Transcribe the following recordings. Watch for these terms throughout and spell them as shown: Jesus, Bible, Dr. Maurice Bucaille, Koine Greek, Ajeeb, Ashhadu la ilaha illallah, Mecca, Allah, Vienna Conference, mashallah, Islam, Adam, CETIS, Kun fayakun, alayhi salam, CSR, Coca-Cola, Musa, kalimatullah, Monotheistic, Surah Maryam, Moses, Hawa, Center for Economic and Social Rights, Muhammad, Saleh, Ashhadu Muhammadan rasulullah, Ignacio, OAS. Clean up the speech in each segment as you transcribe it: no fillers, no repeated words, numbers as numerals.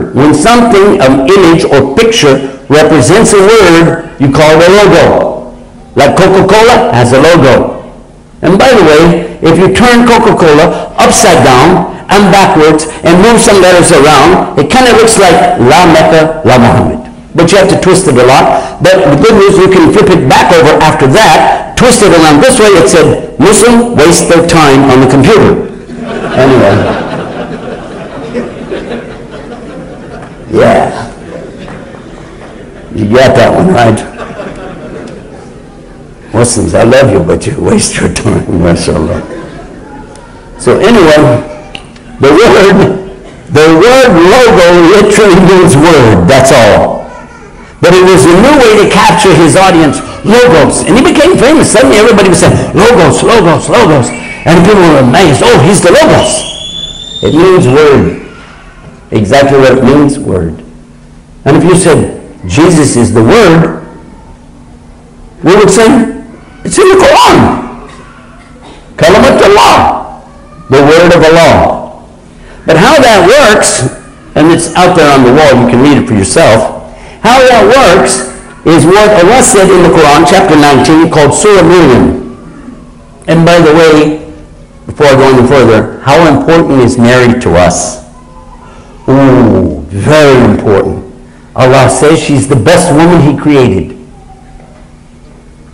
word. When something, an image or picture represents a word, you call it a logo. Like Coca-Cola has a logo. And by the way, if you turn Coca-Cola upside down and backwards and move some letters around, it kind of looks like La Mecca, La Muhammad. But you have to twist it a lot. But the good news, you can flip it back over after that, twist it around this way. It said, Muslim waste their time on the computer. Anyway. Yeah. You got that one, right? Muslims, I love you, but you waste your time, mashallah. So anyway, the word logo literally means word, that's all. But it was a new way to capture his audience, logos. And he became famous. Suddenly everybody was saying, logos, logos, logos. And people were amazed, oh, he's the logos. It means word. Exactly what it means, word. And if you said, Jesus is the word, we would say, it's in the Quran. Kalimatullah, the word of Allah. But how that works, and it's out there on the wall, you can read it for yourself. How that works is what Allah said in the Quran, chapter 19, called Surah Maryam. And by the way, before I go any further, how important is married to us? Ooh, very important. Allah says she's the best woman He created.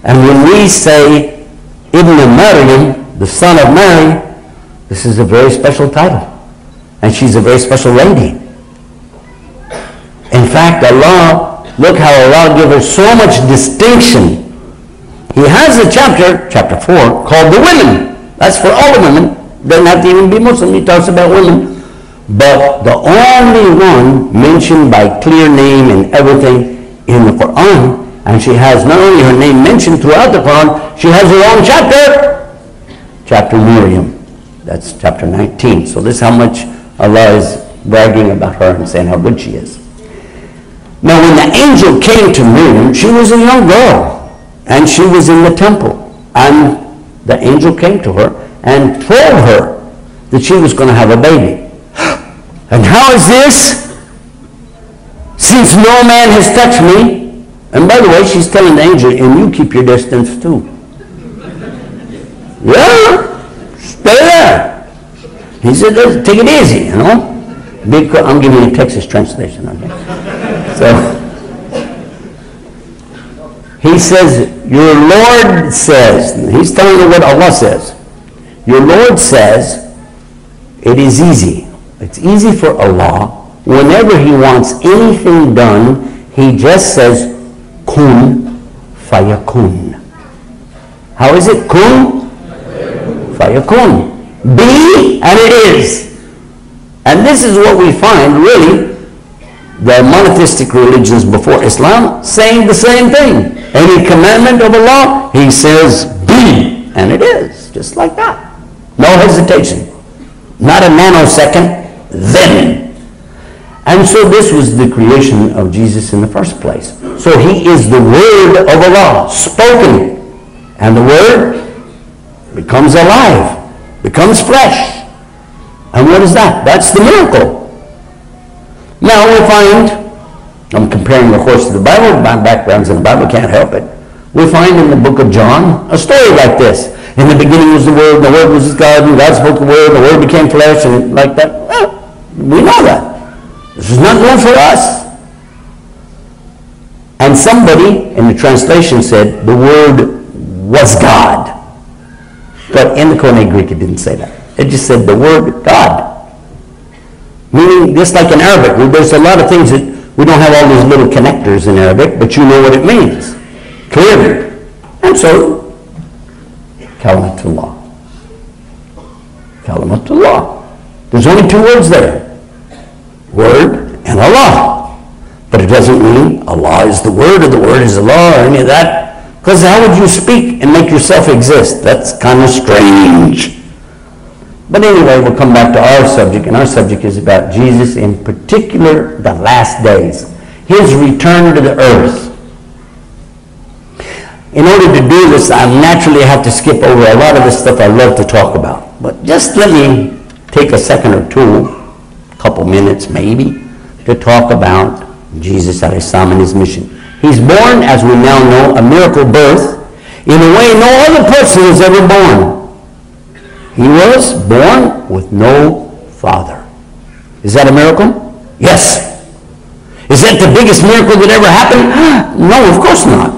And when we say Ibn Maryam, the son of Mary, this is a very special title. And she's a very special lady. In fact, Allah, look how Allah gives her so much distinction. He has a chapter, chapter 4, called the women. That's for all the women. Doesn't have to even be Muslim. He talks about women. But the only one mentioned by clear name and everything in the Quran, and she has not only her name mentioned throughout the Quran, she has her own chapter, chapter Maryam. That's chapter 19. So this is how much Allah is bragging about her and saying how good she is. Now when the angel came to Miriam, she was a young girl, and she was in the temple. And the angel came to her and told her that she was going to have a baby. And how is this? Since no man has touched me. And by the way, she's telling the angel, and you keep your distance too. Yeah, stay there. He said, take it easy, you know. Because I'm giving you a Texas translation, okay? So, he says, your Lord says, he's telling you what Allah says. Your Lord says, it is easy. It's easy for Allah. Whenever He wants anything done, He just says, Kun fayakun. How is it? Kun fayakun. Be, and it is. And this is what we find, really, the monotheistic religions before Islam saying the same thing. Any commandment of Allah, He says, be, and it is, just like that. No hesitation. Not a nanosecond, then. And so this was the creation of Jesus in the first place. So He is the word of Allah, spoken. And the word becomes alive, becomes flesh. And what is that? That's the miracle. Now we find, I'm comparing of course to the Bible, my background's in the Bible, can't help it. We find in the book of John a story like this. In the beginning was the Word was God, and God spoke the Word became flesh, and like that. Well, we know that. This is not good for us. And somebody in the translation said, the Word was God. But in the Koine Greek it didn't say that. It just said the Word God. Meaning, just like in Arabic, there's a lot of things that we don't have all these little connectors in Arabic, but you know what it means, clearly. And so, kalimatullah. Kalimatullah. There's only two words there, word and Allah. But it doesn't mean Allah is the word or the word is Allah or any of that, because how would you speak and make yourself exist? That's kind of strange. But anyway, we'll come back to our subject, and our subject is about Jesus, in particular, the last days, His return to the earth. In order to do this, I naturally have to skip over a lot of the stuff I love to talk about. But just let me take a second or two, a couple minutes maybe, to talk about Jesus alayhi salam and his mission. He's born, as we now know, a miracle birth in a way no other person was ever born. He was born with no father. Is that a miracle? Yes. Is that the biggest miracle that ever happened? No, of course not.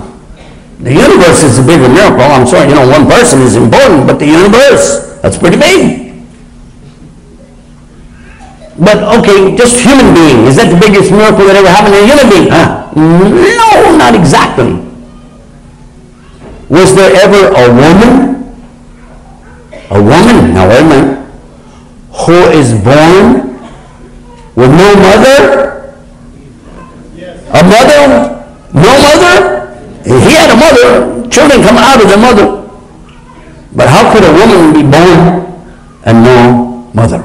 The universe is a bigger miracle. I'm sorry, one person is important, but the universe, that's pretty big. But okay, just human being, is that the biggest miracle that ever happened to a human being? No, not exactly. Was there ever a woman, now wait a minute, who is born with no mother? A mother? No mother? If he had a mother, children come out of the mother. But how could a woman be born and no mother?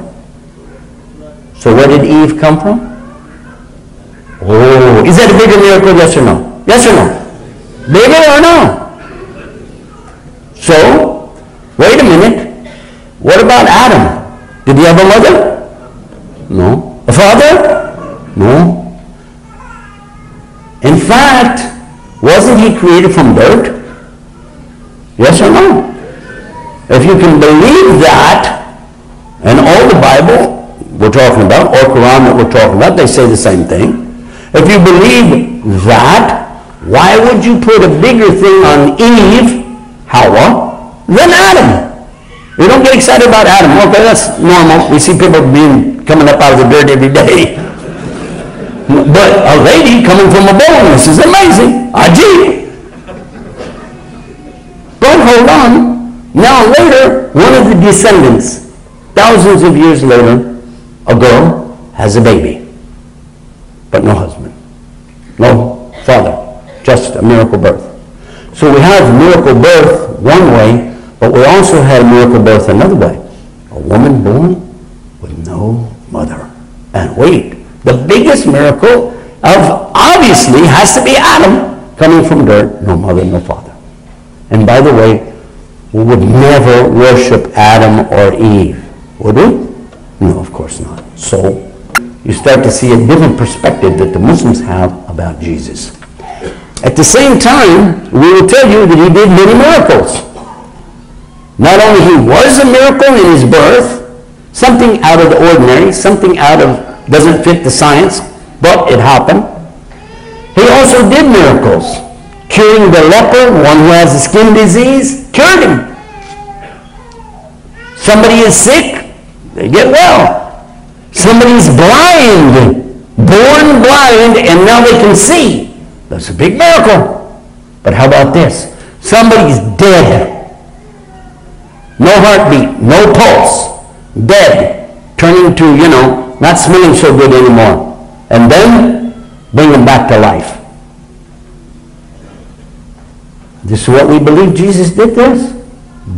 So where did Eve come from? Oh, is that a bigger miracle, yes or no? Yes or no? Bigger or no? So, wait a minute. What about Adam? Did he have a mother? No. A father? No. In fact, wasn't he created from dirt? Yes or no? If you can believe that, and all the Bible we're talking about, or Quran that we're talking about, they say the same thing. If you believe that, why would you put a bigger thing on Eve, Hawa, than Adam? We don't get excited about Adam. Okay, that's normal. We see people coming up out of the dirt every day. But a lady coming from a bone, this is amazing. Ajeeb. Don't hold on. Now later, one of the descendants, thousands of years later, a girl has a baby, but no husband, no father, just a miracle birth. So we have miracle birth one way, but we also had miracle birth another way. A woman born with no mother. And wait, the biggest miracle of obviously has to be Adam, coming from dirt, no mother, no father. And by the way, we would never worship Adam or Eve, would we? No, of course not. So you start to see a different perspective that the Muslims have about Jesus. At the same time, we will tell you that he did many miracles. Not only he was a miracle in his birth, something out of the ordinary, something out of doesn't fit the science, but it happened. He also did miracles, curing the leper, one who has a skin disease, cured him. Somebody is sick, they get well. Somebody's blind, born blind, and now they can see. That's a big miracle. But how about this? Somebody's dead. No heartbeat, no pulse. Dead. Turning to, not smelling so good anymore. And then, bring them back to life. This is what we believe Jesus did this?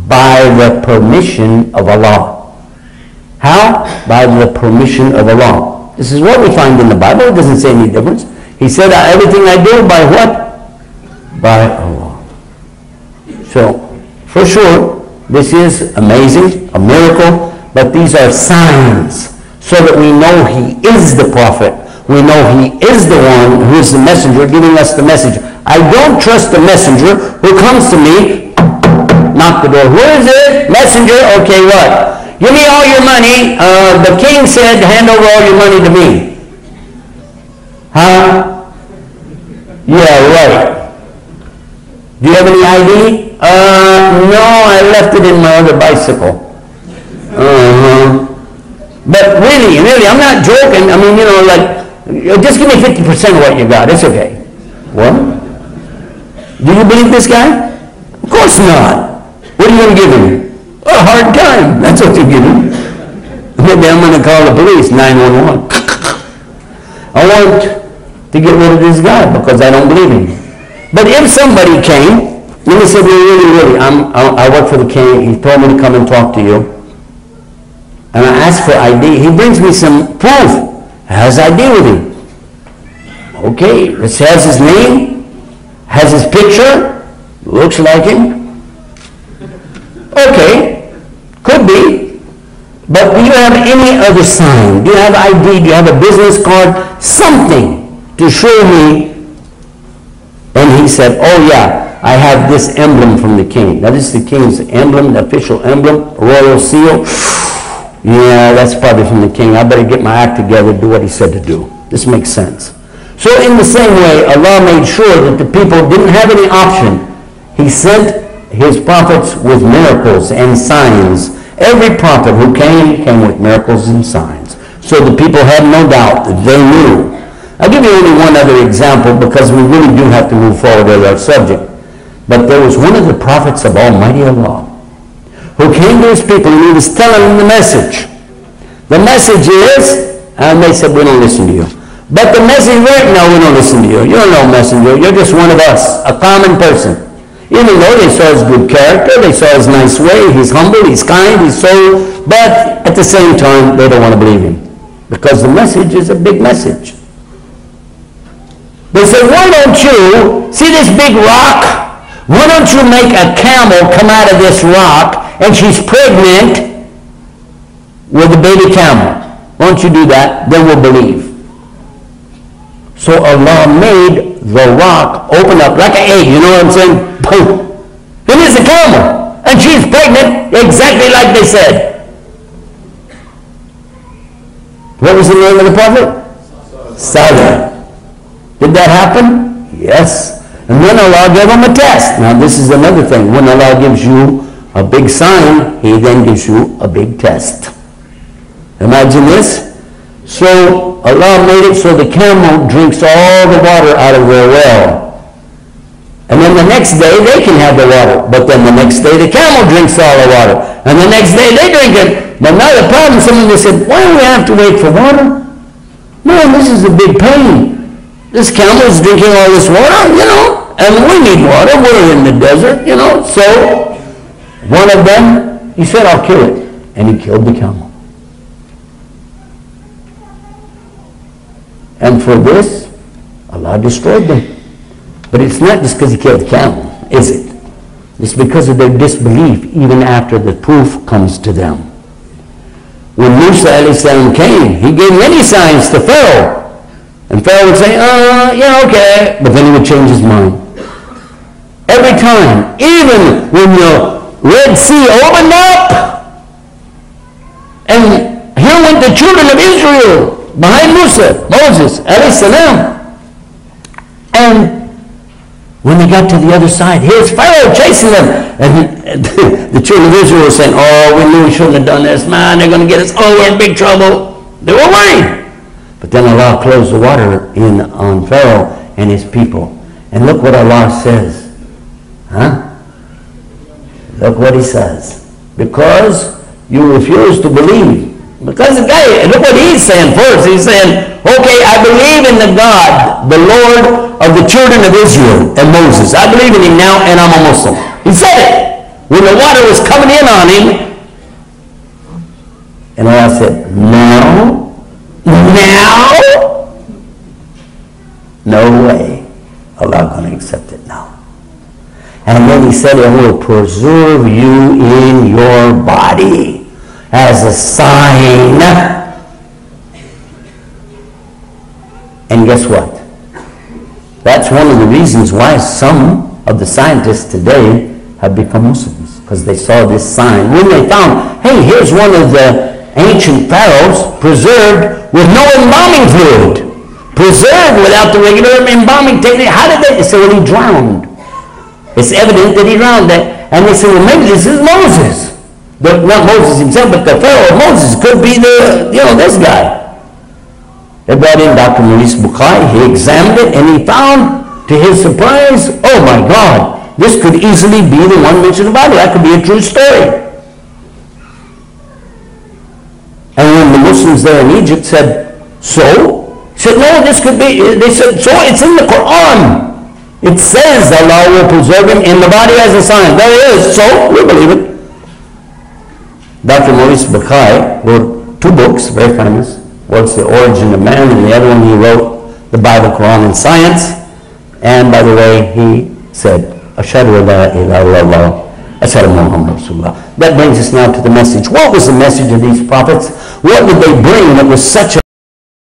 By the permission of Allah. How? By the permission of Allah. This is what we find in the Bible. It doesn't say any difference. He said, everything I do, by what? By Allah. So, for sure, this is amazing, a miracle, but these are signs so that we know He is the Prophet. We know He is the one who is the messenger giving us the message. I don't trust the messenger who comes to me, knock the door. Who is it? Messenger? Okay, what? Give me all your money. The king said, hand over all your money to me. Huh? Yeah, right. Do you have any ID? No, I left it in my other bicycle. But really, I'm not joking. I mean, just give me 50% of what you got. It's okay. What? Do you believe this guy? Of course not. What are you going to give him? A hard time. That's what you're giving. Maybe I'm going to call the police, 911. I want to get rid of this guy because I don't believe him. But if somebody came and he said, really, I work for the king. He told me to come and talk to you. And I asked for ID. He brings me some proof. Has ID with him. Okay, it has his name, has his picture, looks like him. Okay. Could be. But do you have any other sign? Do you have ID? Do you have a business card? Something to show me. And he said, oh yeah, I have this emblem from the king. That is the king's emblem, the official emblem, royal seal. Yeah, that's probably from the king. I better get my act together, do what he said to do. This makes sense. So in the same way, Allah made sure that the people didn't have any option. He sent his prophets with miracles and signs. Every prophet who came with miracles and signs. So the people had no doubt that they knew. I'll give you only one other example because we really do have to move forward with our subject. But there was one of the prophets of Almighty Allah who came to his people and he was telling them the message. The message is, and they said, we don't listen to you. But the message was, no, we don't listen to you. You're no messenger. You're just one of us, a common person. Even though they saw his good character, they saw his nice way, he's humble, he's kind, he's so, but at the same time, they don't want to believe him. Because the message is a big message. They said, why don't you, see this big rock? Why don't you make a camel come out of this rock, and she's pregnant with a baby camel? Why don't you do that? Then we'll believe. So Allah made the rock open up like an egg, you know what I'm saying? It is a camel, and she's pregnant exactly like they said. What was the name of the prophet? Saleh. Did that happen? Yes. And then Allah gave him a test. Now this is another thing. When Allah gives you a big sign, He then gives you a big test. Imagine this. So Allah made it so the camel drinks all the water out of their well. And then the next day they can have the water. But then the next day the camel drinks all the water. And the next day they drink it. But now the problem, someone said, why do we have to wait for water? Man, this is a big pain. This camel is drinking all this water, you know. And we need water. We're in the desert, you know. So one of them, he said, I'll kill it. And he killed the camel. And for this, Allah destroyed them. But it's not just because he killed the camel, is it? It's because of their disbelief even after the proof comes to them. When Musa alayhi salam came, he gave many signs to Pharaoh. And Pharaoh would say, yeah, okay. But then he would change his mind. Every time, even when the Red Sea opened up, and here went the children of Israel behind Moses alayhi salam. And when they got to the other side, here's Pharaoh chasing them. And the children of Israel were saying, oh, we knew we shouldn't have done this. Man, they're going to get us. Oh, we're in big trouble. They were worried. But then Allah closed the water in on Pharaoh and his people. And look what Allah says. Huh? Look what he says. Because you refuse to believe. Because the guy, look what he's saying first. He's saying, okay, I believe in the God, the Lord of the children of Israel and Moses. I believe in him now and I'm a Muslim. He said it when the water was coming in on him. And Allah said, now, no way. Allah going to accept it now. And then he said, I will preserve you in your body as a sign. And guess what? That's one of the reasons why some of the scientists today have become Muslims, because they saw this sign. When they found, hey, here's one of the ancient pharaohs preserved with no embalming fluid. Preserved without the regular embalming technique. How did they say, well, he drowned. It's evident that he drowned. And they said, well, maybe this is Moses. But not Moses himself, but the pharaoh of Moses could be the, you know, this guy. They brought in Dr. Maurice Bucaille, he examined it, and he found, to his surprise, oh my God, this could easily be the one mentioned in the Bible. That could be a true story. And when the Muslims there in Egypt said, so? He said, no, this could be, they said, so it's in the Quran. It says Allah will preserve him in the body as a sign. There it is, so we believe it. Dr. Maurice Bucaille wrote two books, very famous. What's the Origin of Man, and the other one he wrote, The Bible, Quran, and Science. And by the way, he said, Ashhadu la ilaha illallah, Ashhadu Muhammadan rasulullah. That brings us now to the message. What was the message of these prophets? What did they bring that was such a